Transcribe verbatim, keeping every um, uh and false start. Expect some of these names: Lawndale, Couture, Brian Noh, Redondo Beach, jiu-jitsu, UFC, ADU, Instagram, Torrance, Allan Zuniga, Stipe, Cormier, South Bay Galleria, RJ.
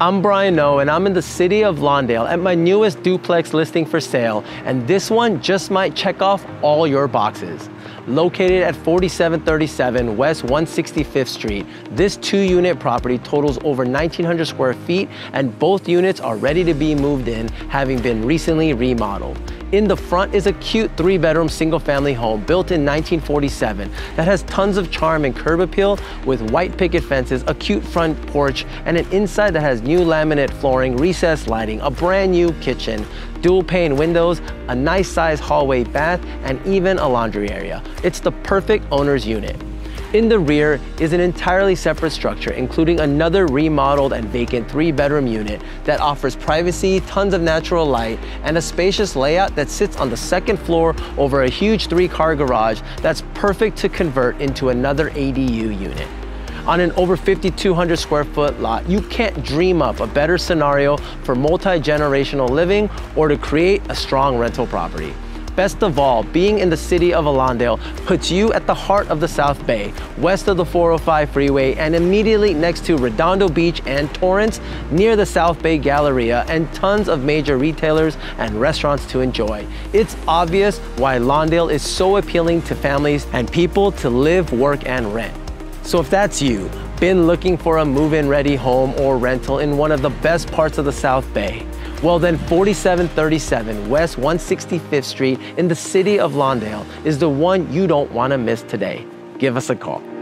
I'm Brian Noh, and I'm in the city of Lawndale at my newest duplex listing for sale, and this one just might check off all your boxes. Located at forty-seven thirty-seven West one sixty-fifth Street, this two-unit property totals over nineteen hundred square feet, and both units are ready to be moved in, having been recently remodeled. In the front is a cute three-bedroom single-family home built in nineteen forty-seven that has tons of charm and curb appeal, with white picket fences, a cute front porch, and an inside that has new laminate flooring, recessed lighting, a brand new kitchen, dual pane windows, a nice sized hallway bath, and even a laundry area. It's the perfect owner's unit. In the rear is an entirely separate structure, including another remodeled and vacant three bedroom unit that offers privacy, tons of natural light, and a spacious layout that sits on the second floor over a huge three car garage that's perfect to convert into another A D U unit. On an over fifty-two hundred square foot lot, you can't dream up a better scenario for multi-generational living or to create a strong rental property. Best of all, being in the city of Lawndale puts you at the heart of the South Bay, west of the four oh five freeway, and immediately next to Redondo Beach and Torrance, near the South Bay Galleria, and tons of major retailers and restaurants to enjoy. It's obvious why Lawndale is so appealing to families and people to live, work, and rent. So if that's you, been looking for a move-in ready home or rental in one of the best parts of the South Bay, well then forty-seven thirty-seven West one sixty-fifth Street in the city of Lawndale is the one you don't want to miss today. Give us a call.